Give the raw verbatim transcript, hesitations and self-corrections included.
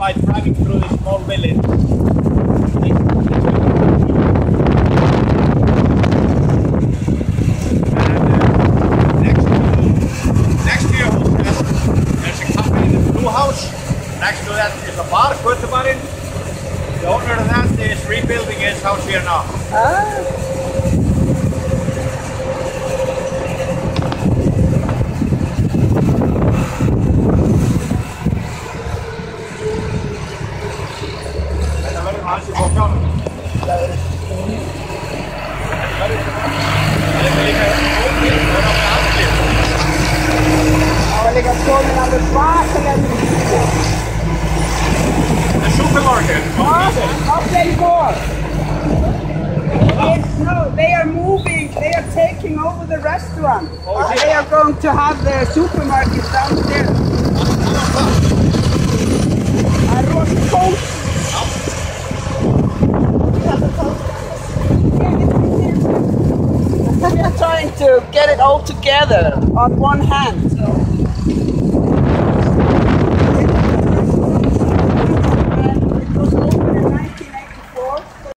by driving through the small village. Next to that is a bar, Göteborg. The owner of that is rebuilding his house here now. Ah. The supermarket. What? I'll say more. It's, no, they are moving. They are taking over the restaurant. Oh, yeah. They are going to have the supermarket downstairs. I wrote the coat. We are trying to get it all together on one hand. So.